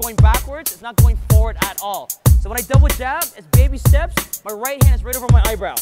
going backwards, it's not going forward at all. So when I double jab, it's baby steps, my right hand is right over my eyebrow.